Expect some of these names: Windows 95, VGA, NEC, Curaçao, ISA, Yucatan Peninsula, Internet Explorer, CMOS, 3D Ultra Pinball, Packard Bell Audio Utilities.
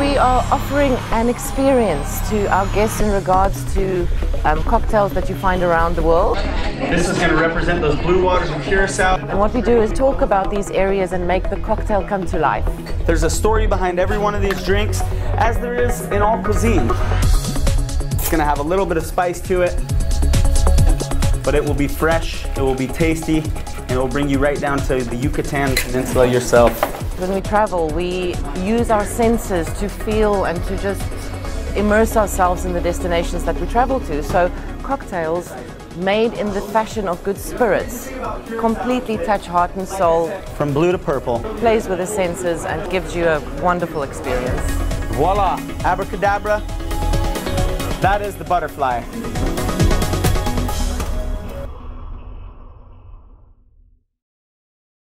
We are offering an experience to our guests in regards to cocktails that you find around the world. This is going to represent those blue waters of Curaçao. And what we do is talk about these areas and make the cocktail come to life. There's a story behind every one of these drinks, as there is in all cuisine. It's going to have a little bit of spice to it, but it will be fresh, it will be tasty, and it will bring you right down to the Yucatan Peninsula yourself. When we travel, we use our senses to feel and to just immerse ourselves in the destinations that we travel to. So cocktails made in the fashion of good spirits completely touch heart and soul. From blue to purple. Plays with the senses and gives you a wonderful experience. Voila! Abracadabra! That is the butterfly.